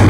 Oh!